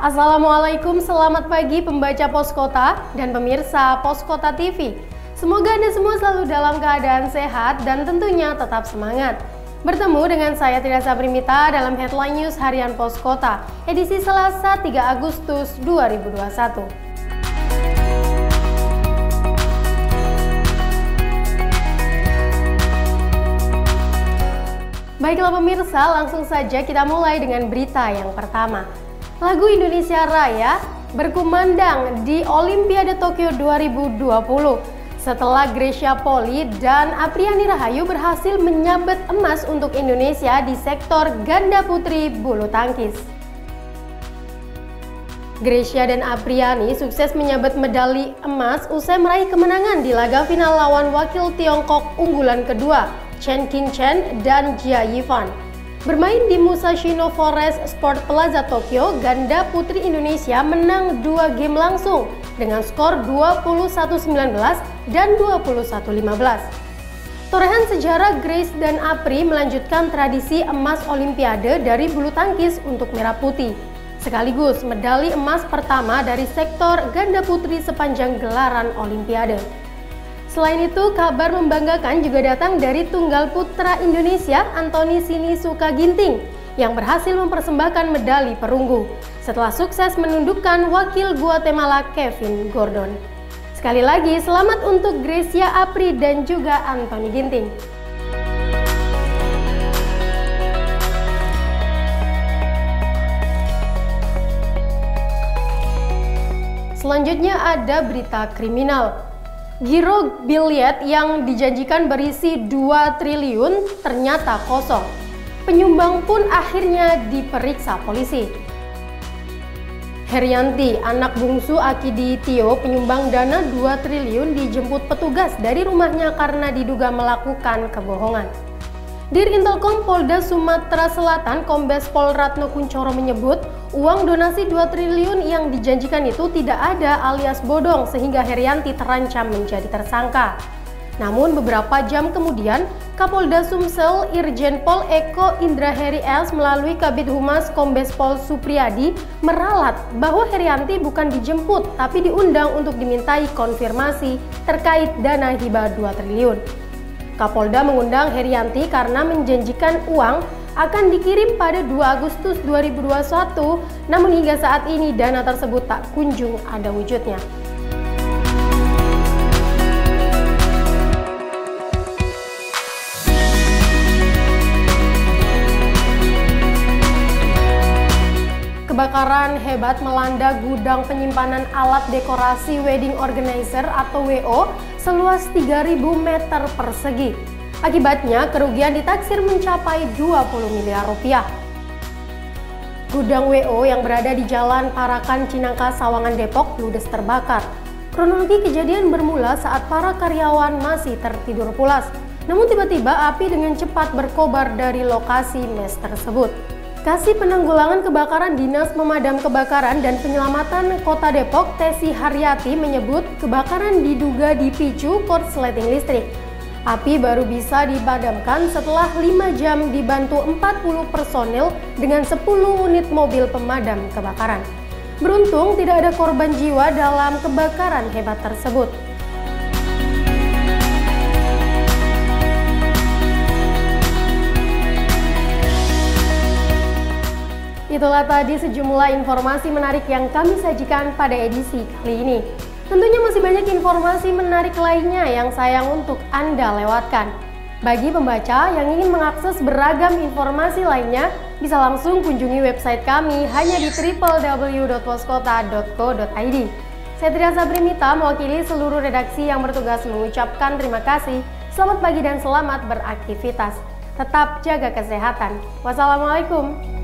Assalamualaikum, selamat pagi pembaca Poskota dan pemirsa Poskota TV. Semoga Anda semua selalu dalam keadaan sehat dan tentunya tetap semangat. Bertemu dengan saya Tridasa Primita dalam Headline News Harian Poskota, edisi Selasa 3 Agustus 2021. Baiklah pemirsa, langsung saja kita mulai dengan berita yang pertama. Lagu Indonesia Raya berkumandang di Olimpiade Tokyo 2020 setelah Greysia Polii dan Apriyani Rahayu berhasil menyabet emas untuk Indonesia di sektor ganda putri bulu tangkis. Greysia dan Apriyani sukses menyabet medali emas usai meraih kemenangan di laga final lawan wakil Tiongkok unggulan kedua, Chen Qingchen dan Jia Yifan. Bermain di Musashino Forest Sport Plaza Tokyo, ganda putri Indonesia menang 2 game langsung dengan skor 21-19 dan 21-15. Torehan sejarah Grace dan Apri melanjutkan tradisi emas Olimpiade dari bulu tangkis untuk merah putih, sekaligus medali emas pertama dari sektor ganda putri sepanjang gelaran Olimpiade. Selain itu, kabar membanggakan juga datang dari tunggal putra Indonesia Anthony Sinisuka Ginting yang berhasil mempersembahkan medali perunggu setelah sukses menundukkan wakil Guatemala Kevin Gordon. Sekali lagi, selamat untuk Greysia, Apri dan juga Anthony Ginting. Selanjutnya ada berita kriminal. Giro Bilyet yang dijanjikan berisi 2 triliun ternyata kosong. Penyumbang pun akhirnya diperiksa polisi. Heriyanti, anak bungsu Akidi Tio, penyumbang dana 2 triliun dijemput petugas dari rumahnya karena diduga melakukan kebohongan. Dir Intelkom Polda Sumatera Selatan Kombes Pol Ratno Kuncoro menyebut uang donasi 2 triliun yang dijanjikan itu tidak ada alias bodong sehingga Heriyanti terancam menjadi tersangka. Namun beberapa jam kemudian Kapolda Sumsel Irjen Pol Eko Indra Heriels melalui Kabid Humas Kombes Pol Supriyadi meralat bahwa Heriyanti bukan dijemput tapi diundang untuk dimintai konfirmasi terkait dana hibah 2 triliun. Kapolda mengundang Heriyanti karena menjanjikan uang akan dikirim pada 2 Agustus 2021, namun hingga saat ini dana tersebut tak kunjung ada wujudnya. Kebakaran hebat melanda gudang penyimpanan alat dekorasi wedding organizer atau WO seluas 3.000 meter persegi. Akibatnya kerugian ditaksir mencapai 20 miliar rupiah. Gudang WO yang berada di Jalan Parakan Cinangka Sawangan Depok ludes terbakar. Kronologi kejadian bermula saat para karyawan masih tertidur pulas. Namun tiba-tiba api dengan cepat berkobar dari lokasi mes tersebut. Kasih Penanggulangan Kebakaran Dinas Pemadam Kebakaran dan Penyelamatan Kota Depok Tesi Haryati menyebut kebakaran diduga dipicu korsleting listrik. Api baru bisa dipadamkan setelah 5 jam dibantu 40 personil dengan 10 unit mobil pemadam kebakaran. Beruntung tidak ada korban jiwa dalam kebakaran hebat tersebut. Itulah tadi sejumlah informasi menarik yang kami sajikan pada edisi kali ini. Tentunya masih banyak informasi menarik lainnya yang sayang untuk Anda lewatkan. Bagi pembaca yang ingin mengakses beragam informasi lainnya, bisa langsung kunjungi website kami hanya di www.poskota.co.id. Saya Tridasa Primita mewakili seluruh redaksi yang bertugas mengucapkan terima kasih. Selamat pagi dan selamat beraktivitas. Tetap jaga kesehatan. Wassalamualaikum.